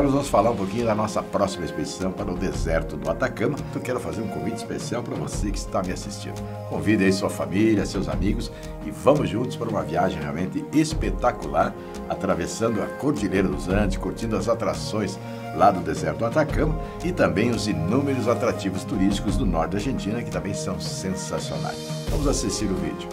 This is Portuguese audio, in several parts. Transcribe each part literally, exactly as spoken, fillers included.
Agora nós vamos falar um pouquinho da nossa próxima expedição para o deserto do Atacama. Eu quero fazer um convite especial para você que está me assistindo. Convide aí sua família, seus amigos e vamos juntos para uma viagem realmente espetacular, atravessando a Cordilheira dos Andes, curtindo as atrações lá do deserto do Atacama e também os inúmeros atrativos turísticos do norte da Argentina, que também são sensacionais. Vamos assistir o vídeo.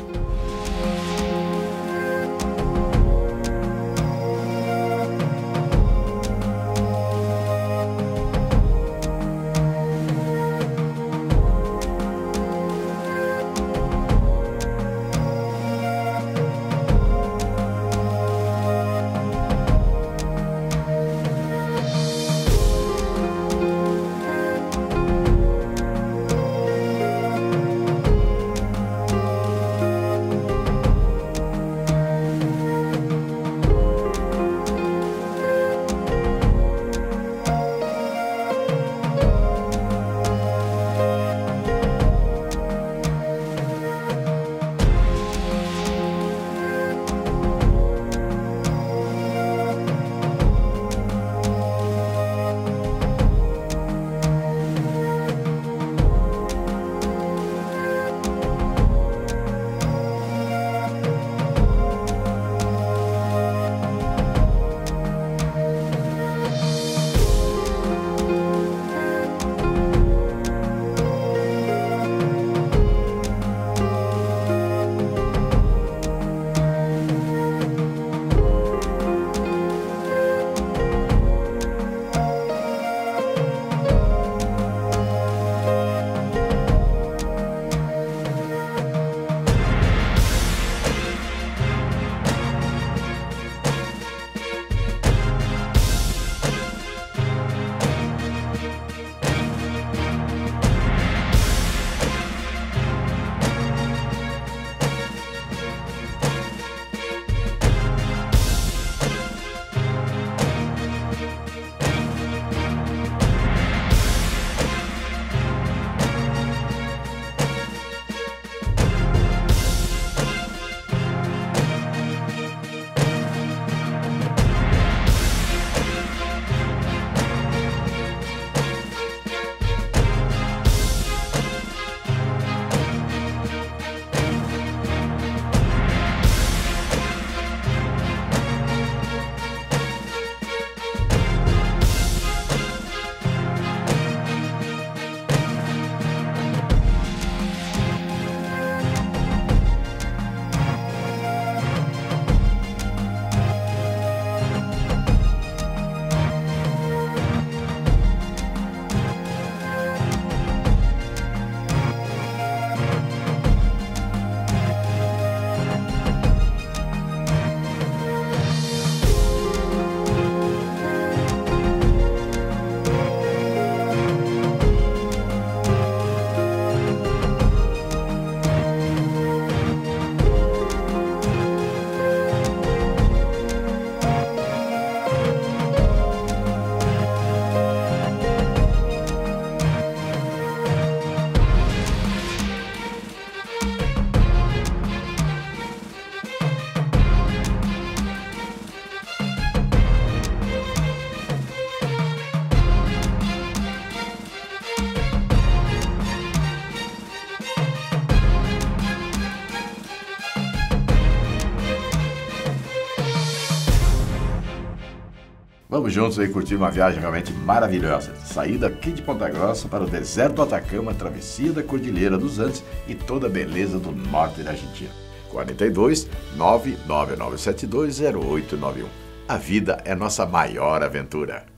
Vamos juntos aí curtir uma viagem realmente maravilhosa. Saída aqui de Ponta Grossa para o deserto do Atacama, travessia da Cordilheira dos Andes e toda a beleza do norte da Argentina. quatro dois, nove nove nove sete dois, zero oito nove um. A vida é nossa maior aventura.